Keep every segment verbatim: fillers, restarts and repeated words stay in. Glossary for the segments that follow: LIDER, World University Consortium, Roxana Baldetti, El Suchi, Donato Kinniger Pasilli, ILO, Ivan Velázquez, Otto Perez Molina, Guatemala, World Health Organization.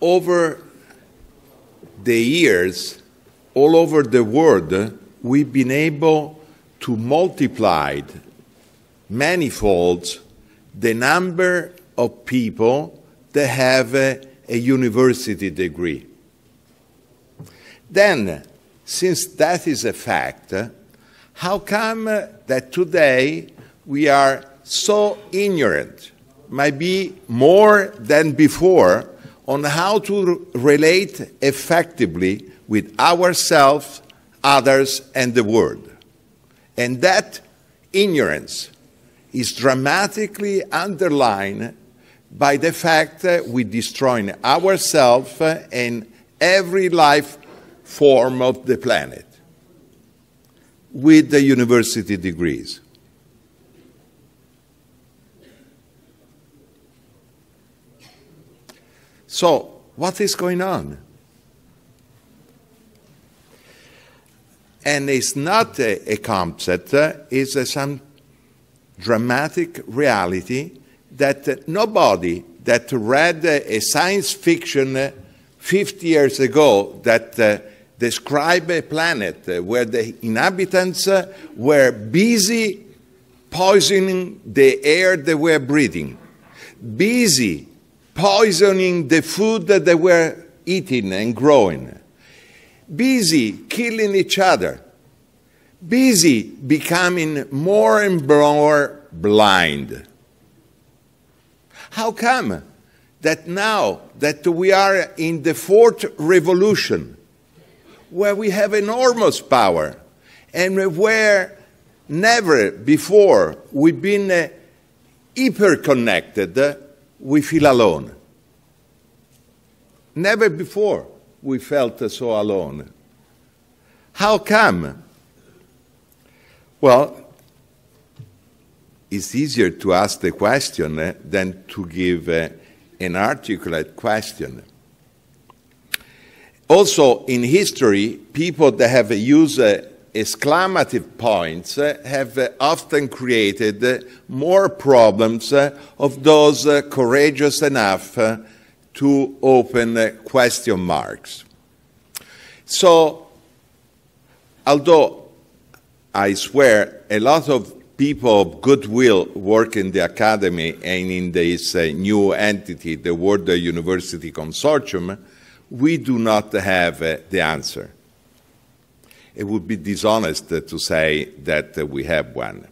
over the years, all over the world, we've been able to multiply manifolds the number of people that have a, a university degree. Then, since that is a fact, how come that today we are so ignorant, might be more than before, on how to relate effectively with ourselves, others, and the world? And that ignorance is dramatically underlined by the fact that we destroy ourselves and every life form of the planet with the university degrees. So, what is going on? And it's not a, a concept, it's a, some dramatic reality that nobody that read a science fiction fifty years ago that uh, described a planet where the inhabitants were busy poisoning the air they were breathing, busy poisoning the food that they were eating and growing, busy killing each other, busy becoming more and more blind. How come that now that we are in the fourth revolution, where we have enormous power and where never before we've been uh, hyper-connected, uh, we feel alone? Never before we felt uh, so alone. How come? Well, it's easier to ask the question uh, than to give uh, an articulate question. Also, in history, people that have used uh, exclamative points uh, have uh, often created uh, more problems uh, of those uh, courageous enough uh, to open uh, question marks. So, although I swear a lot of people of goodwill work in the academy and in this uh, new entity, the World University Consortium, we do not have uh, the answer. It would be dishonest uh, to say that uh, we have one.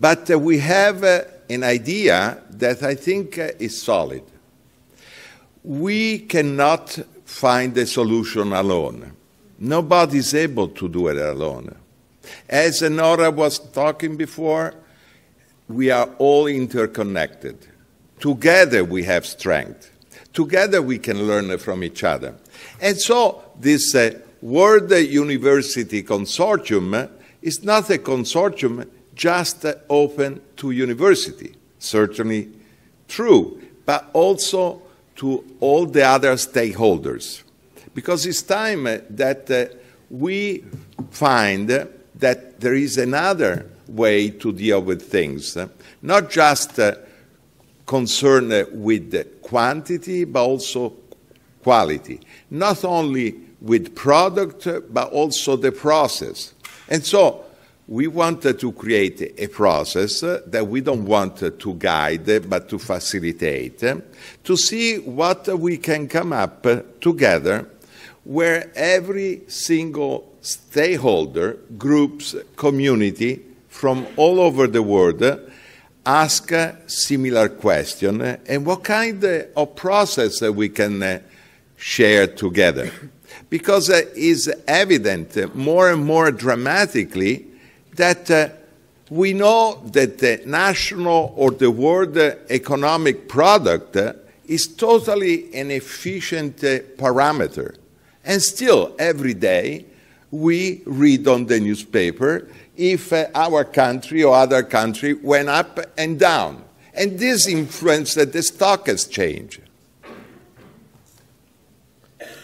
But uh, we have uh, an idea that I think uh, is solid. We cannot find a solution alone. Nobody is able to do it alone. As Nora was talking before, we are all interconnected. Together we have strength. Together we can learn from each other. And so this uh, World University Consortium is not a consortium just open to university, certainly true, but also to all the other stakeholders. Because it's time that uh, we find that there is another way to deal with things, not just uh, concerned with quantity, but also quality, not only with product, but also the process. And so we wanted to create a process that we don't want to guide, but to facilitate, to see what we can come up together, where every single stakeholder, groups, community from all over the world ask a similar question and what kind of process we can share together. Because it is evident more and more dramatically that we know that the national or the world economic product is totally an inefficient parameter. And still, every day, we read on the newspaper if uh, our country or other country went up and down. And this influenced the stock exchange.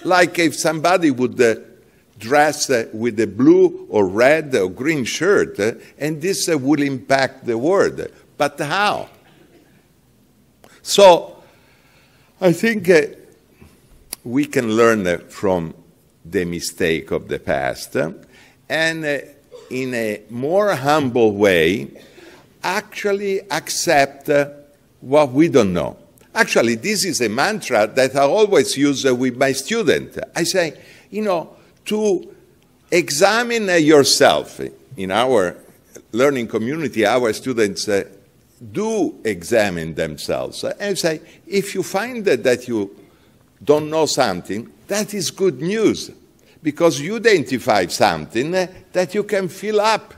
Like if somebody would uh, dress uh, with a blue or red or green shirt, uh, and this uh, would impact the world. But how? So, I think uh, we can learn from the mistake of the past and in a more humble way actually accept what we don't know. Actually, this is a mantra that I always use with my students. I say, you know, to examine yourself. In our learning community, our students uh, do examine themselves and say, if you find that, that you don't know something, that is good news, because you identify something uh, that you can fill up.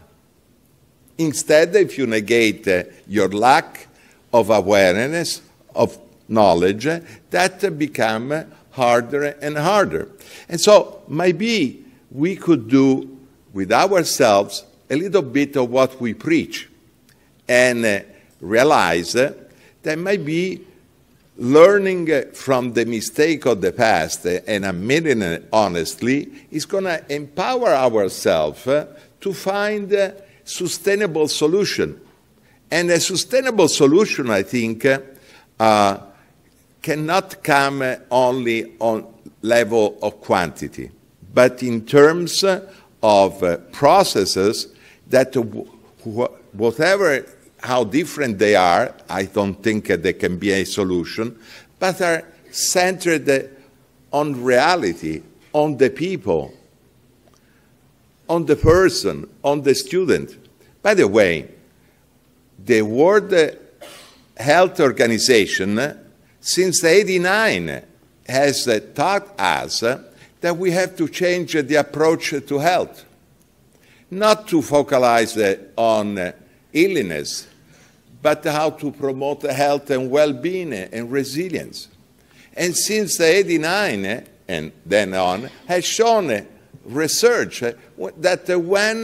Instead, if you negate uh, your lack of awareness, of knowledge, uh, that uh, become uh, harder and harder. And so maybe we could do with ourselves a little bit of what we preach and uh, realize uh, that maybe learning uh, from the mistake of the past uh, and admitting it honestly is going to empower ourselves uh, to find a sustainable solution. And a sustainable solution, I think, uh, uh, cannot come uh, only on level of quantity, but in terms uh, of uh, processes that uh, wh whatever how different they are, I don't think uh, there can be a solution, but are centered uh, on reality, on the people, on the person, on the student. By the way, the World Health Organization, uh, since eighty-nine, has uh, taught us uh, that we have to change the approach to health, not to focalize on illness, but how to promote health and well-being and resilience. And since eighty-nine and then on, has shown research that when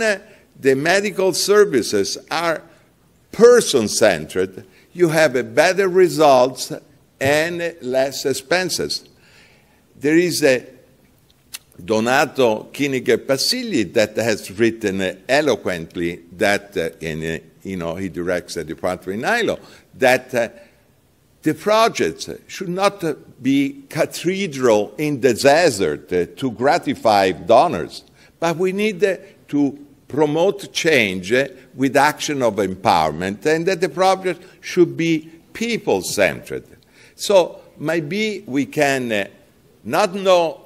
the medical services are person-centered, you have better results and less expenses. There is a Donato Kinniger Pasilli that has written uh, eloquently that, uh, and uh, you know, he directs a department in I L O, that uh, the projects should not uh, be cathedral in the desert uh, to gratify donors, but we need uh, to promote change uh, with action of empowerment, and that the project should be people-centered. So maybe we can uh, not know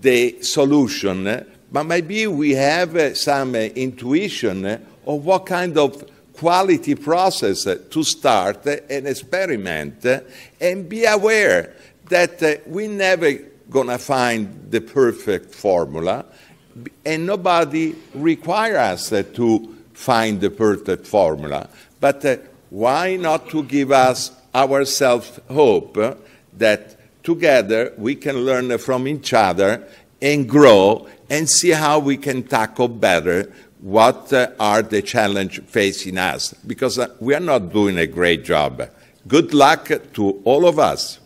the solution, but maybe we have some intuition of what kind of quality process to start and experiment, and be aware that we're never gonna find the perfect formula, and nobody requires us to find the perfect formula. But why not to give us ourselves hope that together we can learn from each other and grow and see how we can tackle better what uh, are the challenges facing us, because uh, we are not doing a great job. Good luck to all of us.